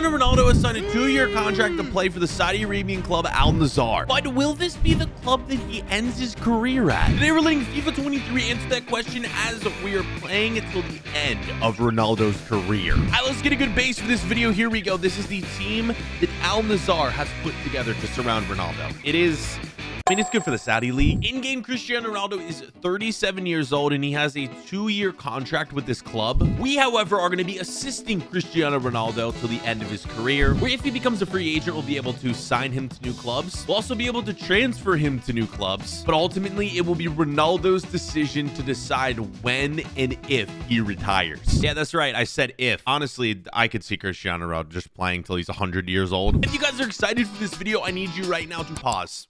Cristiano Ronaldo has signed a 2-year contract to play for the Saudi Arabian club Al-Nassr. But will this be the club that he ends his career at? Today we're letting FIFA 23 answer that question as we are playing it till the end of Ronaldo's career. All right, let's get a good base for this video. Here we go. This is the team that Al-Nassr has put together to surround Ronaldo. It is... I mean, it's good for the Saudi League. In-game, Cristiano Ronaldo is 37 years old, and he has a 2-year contract with this club. We, however, are going to be assisting Cristiano Ronaldo till the end of his career, where if he becomes a free agent, we'll be able to sign him to new clubs. We'll also be able to transfer him to new clubs, but ultimately, it will be Ronaldo's decision to decide when and if he retires. Yeah, that's right. I said if. Honestly, I could see Cristiano Ronaldo just playing till he's 100 years old. If you guys are excited for this video, I need you right now to pause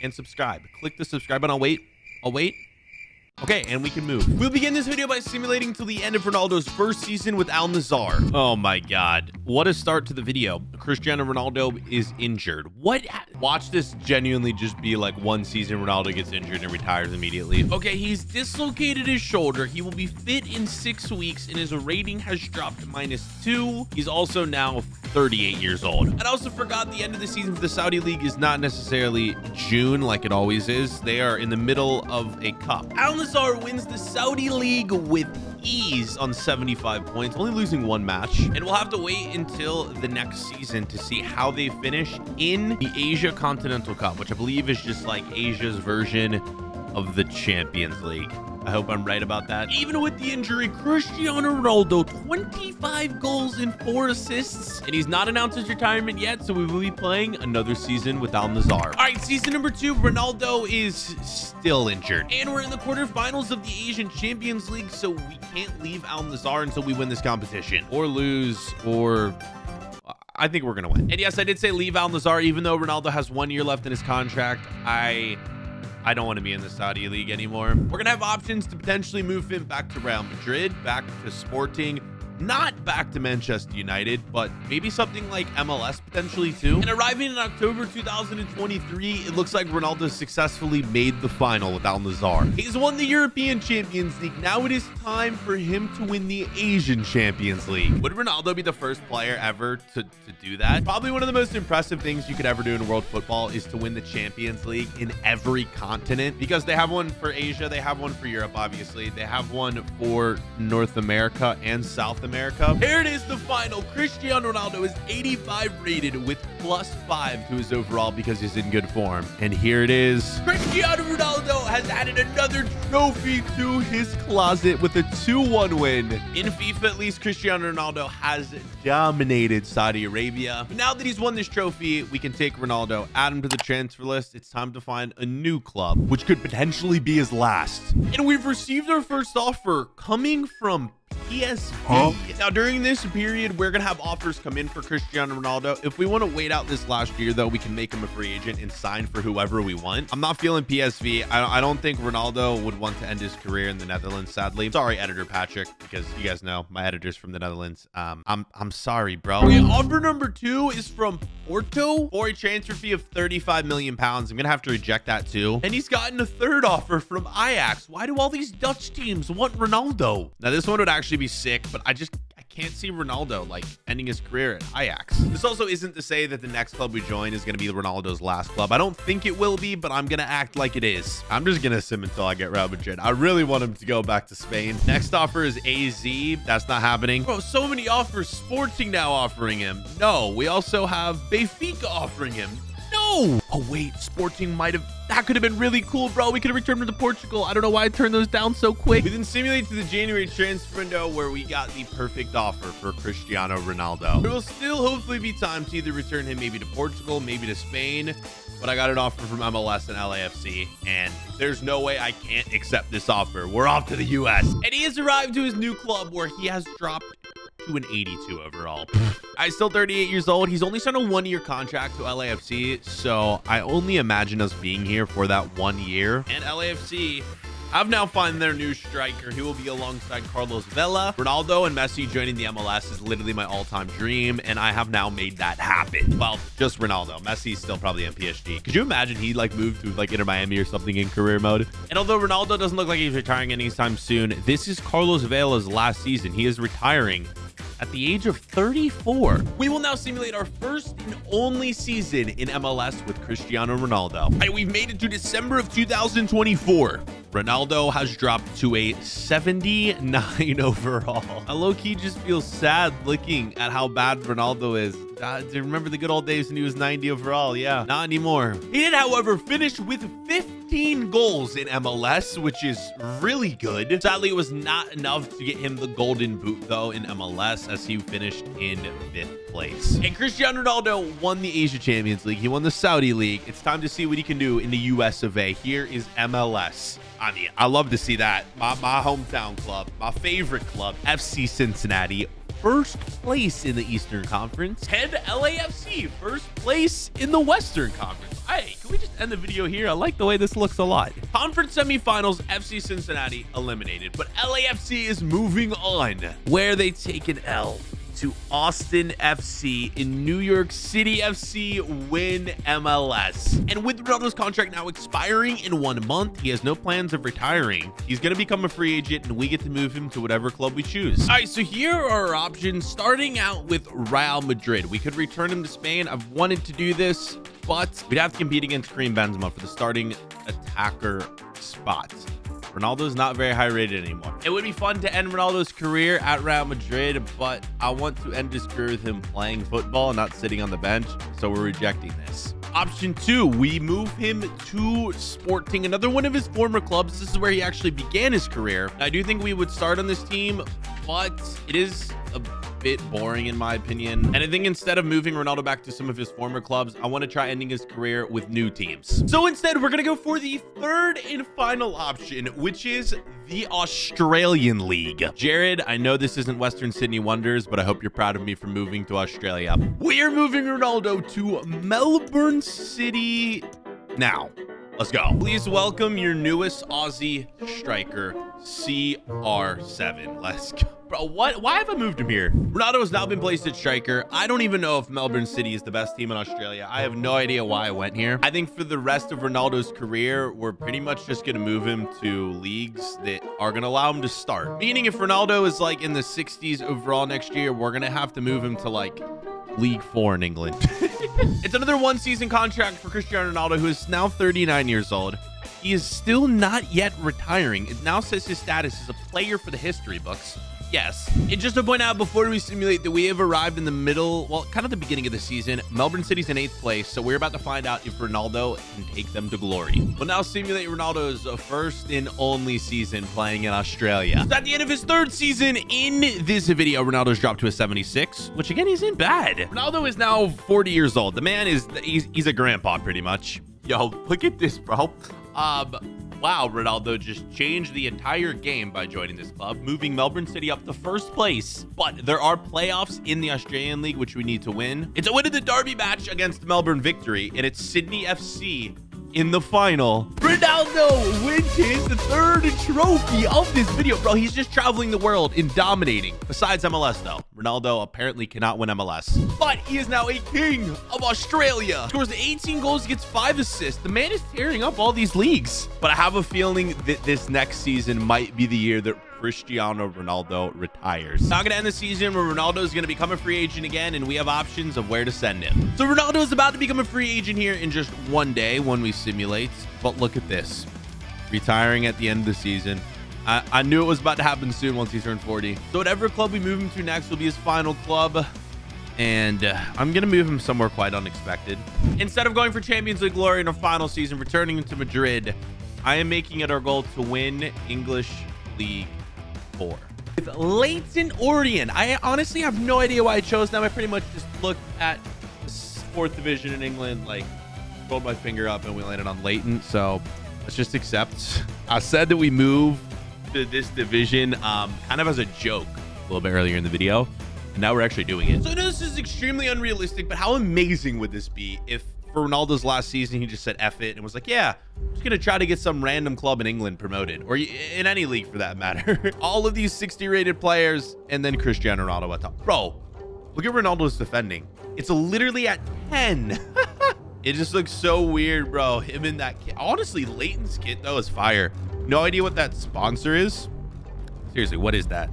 and subscribe. Click the subscribe button. I'll wait. Okay, and we can move. We'll begin this video by simulating till the end of Ronaldo's first season with Al-Nassr. Oh my God. What a start to the video. Cristiano Ronaldo is injured. What? Watch this genuinely just be like one season Ronaldo gets injured and retires immediately. Okay, he's dislocated his shoulder. He will be fit in 6 weeks and his rating has dropped to -2. He's also now 38 years old. And I also forgot the end of the season for the Saudi League is not necessarily June like it always is. They are in the middle of a cup. Al-Nassr wins the Saudi League with ease on 75 points, only losing one match. And we'll have to wait until the next season to see how they finish in the Asia Continental Cup, which I believe is just like Asia's version of the Champions League. I hope I'm right about that. Even with the injury, Cristiano Ronaldo, 25 goals and 4 assists. And he's not announced his retirement yet, so we will be playing another season with Al-Nassr. All right, season number 2, Ronaldo is still injured. And we're in the quarterfinals of the Asian Champions League, so we can't leave Al-Nassr until we win this competition. Or lose, or... I think we're going to win. And yes, I did say leave Al-Nassr, even though Ronaldo has 1 year left in his contract. I don't want to be in the Saudi League anymore. We're going to have options to potentially move him back to Real Madrid, back to Sporting, not back to Manchester United, but maybe something like MLS potentially too. And arriving in October 2023, it looks like Ronaldo successfully made the final with Al-Nassr. He's won the European Champions League. Now it is time for him to win the Asian Champions League. Would Ronaldo be the first player ever to do that? Probably one of the most impressive things you could ever do in world football is to win the Champions League in every continent, because they have one for Asia, they have one for Europe, obviously. They have one for North America and South America. Here it is, the final. Cristiano Ronaldo is 85 rated with +5 to his overall because he's in good form. And here it is. Cristiano Ronaldo has added another trophy to his closet with a 2-1 win. In FIFA, at least, Cristiano Ronaldo has dominated Saudi Arabia. But now that he's won this trophy, we can take Ronaldo, add him to the transfer list. It's time to find a new club, which could potentially be his last. And we've received our first offer coming from PSV. Huh? Now, during this period, we're going to have offers come in for Cristiano Ronaldo. If we want to wait out this last year, though, we can make him a free agent and sign for whoever we want. I'm not feeling PSV. I don't think Ronaldo would want to end his career in the Netherlands, sadly. Sorry, Editor Patrick, because you guys know my editor's from the Netherlands. I'm sorry, bro. Okay, offer number 2 is from Porto for a transfer fee of £35 million. I'm going to have to reject that, too. And he's gotten a third offer from Ajax. Why do all these Dutch teams want Ronaldo? Now, this one would actually be sick, but I can't see Ronaldo like ending his career at Ajax. This also isn't to say that the next club we join is going to be Ronaldo's last club. I don't think it will be, but I'm going to act like it is. I'm just going to sim until I get Real Madrid. I really want him to go back to Spain. Next offer is AZ. That's not happening. Bro, so many offers. Sporting now offering him. No, we also have Benfica offering him. No. Oh, wait, Sporting might have... That could have been really cool, bro. We could have returned him to Portugal. I don't know why I turned those down so quick. We then simulate to the January transfer window where we got the perfect offer for Cristiano Ronaldo. There will still hopefully be time to either return him maybe to Portugal, maybe to Spain, but I got an offer from MLS and LAFC, and there's no way I can't accept this offer. We're off to the U.S. And he has arrived to his new club where he has dropped to an 82 overall. I'm still 38 years old. He's only signed a 1-year contract to LAFC, so I only imagine us being here for that 1 year. And LAFC have now found their new striker. He will be alongside Carlos Vela. Ronaldo and Messi joining the MLS is literally my all-time dream, and I have now made that happen. Well, just Ronaldo. Messi's still probably in PSG. Could you imagine he like moved to like Inter Miami or something in career mode? And although Ronaldo doesn't look like he's retiring anytime soon, this is Carlos Vela's last season. He is retiring at the age of 34. We will now simulate our first and only season in MLS with Cristiano Ronaldo. All right, we've made it to December of 2024. Ronaldo has dropped to a 79 overall. I low-key just feel sad looking at how bad Ronaldo is. Do you remember the good old days when he was 90 overall? Yeah, not anymore. He did, however, finish with 15 goals in MLS, which is really good. Sadly, it was not enough to get him the golden boot, though, in MLS, as he finished in 5th place. And Cristiano Ronaldo won the Asia Champions League. He won the Saudi League. It's time to see what he can do in the US of A. Here is MLS. I mean, I love to see that. My hometown club, my favorite club, FC Cincinnati, first place in the Eastern Conference. Head LAFC, first place in the Western Conference. Hey, can we just end the video here? I like the way this looks a lot. Conference semifinals, FC Cincinnati eliminated, but LAFC is moving on, where they take an L to Austin FC in New York City FC win MLS. And with Ronaldo's contract now expiring in 1 month, he has no plans of retiring. He's going to become a free agent, and we get to move him to whatever club we choose. All right, so here are our options, starting out with Real Madrid. We could return him to Spain. I've wanted to do this, but we'd have to compete against Karim Benzema for the starting attacker spot. Ronaldo's not very high rated anymore. It would be fun to end Ronaldo's career at Real Madrid, but I want to end his career with him playing football and not sitting on the bench, so we're rejecting this. Option two, we move him to Sporting, another one of his former clubs. This is where he actually began his career. I do think we would start on this team, but it is a bit boring in my opinion, and I think instead of moving Ronaldo back to some of his former clubs, I want to try ending his career with new teams. So instead, we're gonna go for the third and final option, which is the Australian League. Jared, I know this isn't Western Sydney Wonders, but I hope you're proud of me for moving to Australia. We are moving Ronaldo to Melbourne City now. Let's go. Please welcome your newest Aussie striker, CR7. Let's go. Bro, what? Why have I moved him here? Ronaldo has now been placed at striker. I don't even know if Melbourne City is the best team in Australia. I have no idea why I went here. I think for the rest of Ronaldo's career, we're pretty much just going to move him to leagues that are going to allow him to start. Meaning if Ronaldo is like in the 60s overall next year, we're going to have to move him to like League 4 in England. It's another one-season contract for Cristiano Ronaldo, who is now 39 years old. He is still not yet retiring. It now says his status is a player for the history books. Yes. And just to point out, before we simulate that, we have arrived in the middle, well, kind of the beginning of the season. Melbourne City's in 8th place, so we're about to find out if Ronaldo can take them to glory. We'll now simulate Ronaldo's first and only season playing in Australia. So at the end of his 3rd season in this video, Ronaldo's dropped to a 76, which again, isn't bad. Ronaldo is now 40 years old. The man is, he's a grandpa pretty much. Yo, look at this, bro. Wow, Ronaldo just changed the entire game by joining this club, moving Melbourne City up to 1st place. But there are playoffs in the Australian League, which we need to win. It's a win of the derby match against Melbourne Victory, and it's Sydney FC in the final. Ronaldo wins his 3rd trophy of this video. Bro, he's just traveling the world and dominating. Besides MLS, though. Ronaldo apparently cannot win MLS. But he is now a king of Australia. Scores 18 goals, gets 5 assists. The man is tearing up all these leagues. But I have a feeling that this next season might be the year that Cristiano Ronaldo retires. Not going to end the season where Ronaldo is going to become a free agent again, and we have options of where to send him. So Ronaldo is about to become a free agent here in just 1 day when we simulate. But look at this. Retiring at the end of the season. I knew it was about to happen soon once he turned 40. So whatever club we move him to next will be his final club. And I'm going to move him somewhere quite unexpected. Instead of going for Champions League glory in our final season, returning him to Madrid, I am making it our goal to win English League 4. With Leyton Orient. I honestly have no idea why I chose them. I pretty much just looked at the 4th division in England, like rolled my finger up, and we landed on Leyton. So let's just accept. I said that we move to this division kind of as a joke a little bit earlier in the video, and now we're actually doing it. So I know this is extremely unrealistic, but how amazing would this be if for Ronaldo's last season he just said F it and was like, yeah, I'm just gonna try to get some random club in England promoted, or in any league for that matter. All of these 60 rated players, and then Cristiano Ronaldo at top. Bro, look at Ronaldo's defending. It's literally at 10. It just looks so weird, bro. Him in that kit. Honestly, Leyton's kit though is fire. No idea what that sponsor is. Seriously, what is that?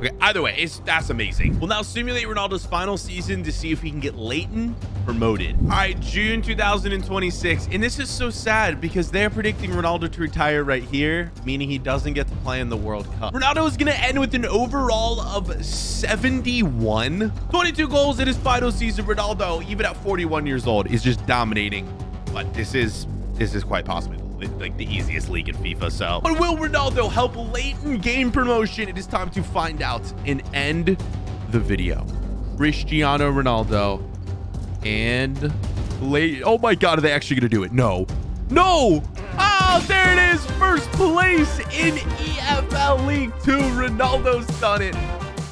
Okay, either way, that's amazing. We'll now simulate Ronaldo's final season to see if we can get Leyton promoted. All right, June 2026. And this is so sad because they're predicting Ronaldo to retire right here, meaning he doesn't get to play in the World Cup. Ronaldo is going to end with an overall of 71. 22 goals in his final season. Ronaldo, even at 41 years old, is just dominating. But this is quite possibly like the easiest league in FIFA. So, but will Ronaldo help Leyton gain promotion? It is time to find out and end the video. Cristiano Ronaldo and Leyton. Oh my God, are they actually going to do it? No, no. Oh, there it is. First place in EFL League 2. Ronaldo's done it.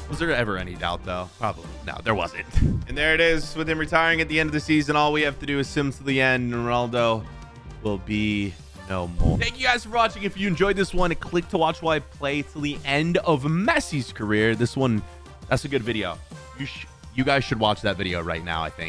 Was there ever any doubt though? Probably. No, there wasn't. And there it is with him retiring at the end of the season. All we have to do is sim to the end and Ronaldo will be no more. Thank you guys for watching. If you enjoyed this one, click to watch while I play till the end of Messi's career. This one, that's a good video. You guys should watch that video right now, I think.